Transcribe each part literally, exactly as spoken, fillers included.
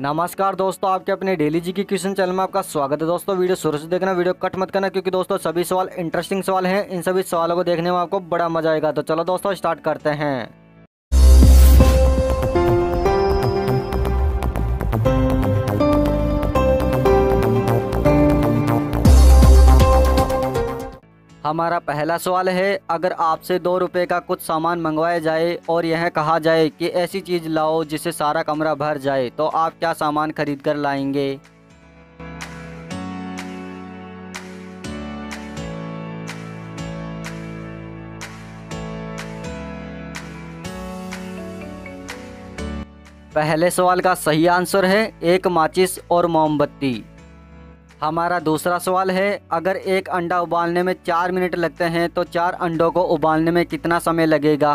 नमस्कार दोस्तों, आपके अपने डेली जी की क्वेश्चन चैनल में आपका स्वागत है। दोस्तों वीडियो शुरू से देखना, वीडियो कट मत करना, क्योंकि दोस्तों सभी सवाल इंटरेस्टिंग सवाल हैं। इन सभी सवालों को देखने में आपको बड़ा मजा आएगा। तो चलो दोस्तों स्टार्ट करते हैं। हमारा पहला सवाल है, अगर आपसे दो रुपये का कुछ सामान मंगवाया जाए और यह कहा जाए कि ऐसी चीज़ लाओ जिससे सारा कमरा भर जाए, तो आप क्या सामान खरीद कर लाएंगे? पहले सवाल का सही आंसर है एक माचिस और मोमबत्ती। हमारा दूसरा सवाल है, अगर एक अंडा उबालने में चार मिनट लगते हैं तो चार अंडों को उबालने में कितना समय लगेगा?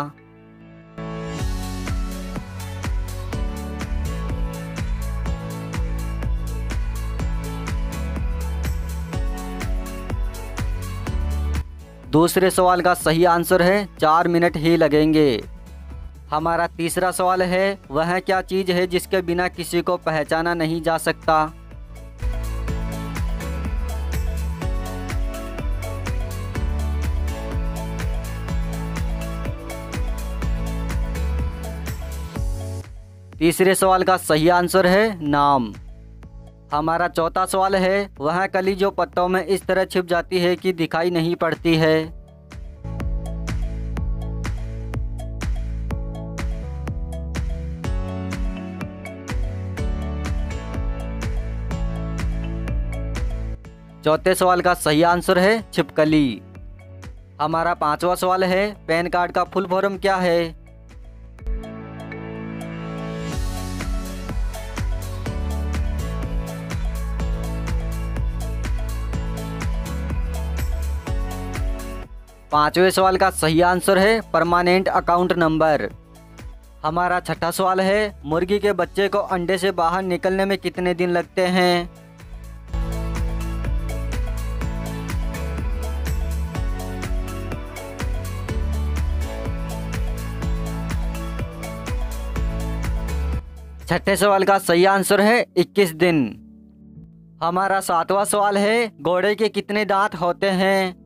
दूसरे सवाल का सही आंसर है चार मिनट ही लगेंगे। हमारा तीसरा सवाल है, वह क्या चीज़ है जिसके बिना किसी को पहचाना नहीं जा सकता? तीसरे सवाल का सही आंसर है नाम। हमारा चौथा सवाल है, वह कली जो पत्तों में इस तरह छिप जाती है कि दिखाई नहीं पड़ती है। चौथे सवाल का सही आंसर है छिपकली। हमारा पांचवा सवाल है, पैन कार्ड का फुल फॉर्म क्या है? पांचवें सवाल का सही आंसर है परमानेंट अकाउंट नंबर। हमारा छठा सवाल है, मुर्गी के बच्चे को अंडे से बाहर निकलने में कितने दिन लगते हैं? छठे सवाल का सही आंसर है इक्कीस दिन। हमारा सातवां सवाल है, घोड़े के कितने दांत होते हैं?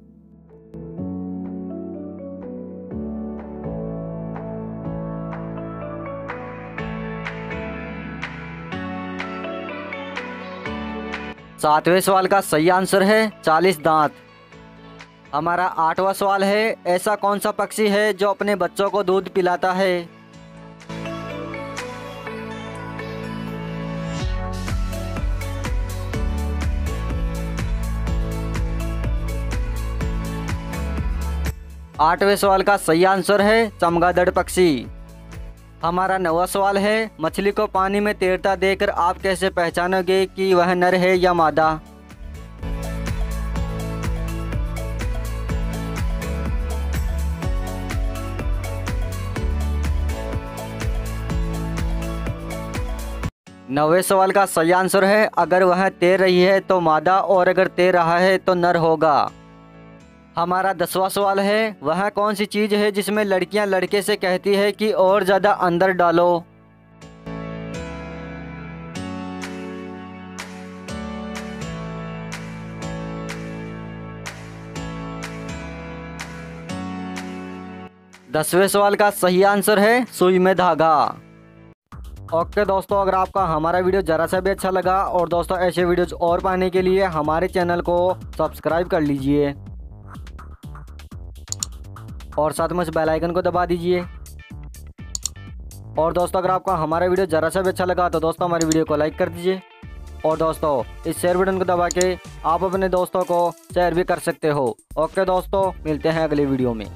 सातवें सवाल का सही आंसर है चालीस दांत। हमारा आठवां सवाल है, ऐसा कौन सा पक्षी है जो अपने बच्चों को दूध पिलाता है? आठवें सवाल का सही आंसर है चमगादड़ पक्षी। हमारा नवा सवाल है, मछली को पानी में तैरता देखकर आप कैसे पहचानोगे कि वह नर है या मादा? नवे सवाल का सही आंसर है, अगर वह तैर रही है तो मादा और अगर तैर रहा है तो नर होगा। हमारा दसवां सवाल है, वह कौन सी चीज़ है जिसमें लड़कियां लड़के से कहती है कि और ज़्यादा अंदर डालो? दसवें सवाल का सही आंसर है सुई में धागा। ओके दोस्तों, अगर आपका हमारा वीडियो ज़रा सा भी अच्छा लगा और दोस्तों ऐसे वीडियोज और पाने के लिए हमारे चैनल को सब्सक्राइब कर लीजिए और साथ में इस बेल आइकन को दबा दीजिए। और दोस्तों अगर आपको हमारा वीडियो ज़रा सा भी अच्छा लगा तो दोस्तों हमारी वीडियो को लाइक कर दीजिए और दोस्तों इस शेयर बटन को दबा के आप अपने दोस्तों को शेयर भी कर सकते हो। ओके दोस्तों, मिलते हैं अगले वीडियो में।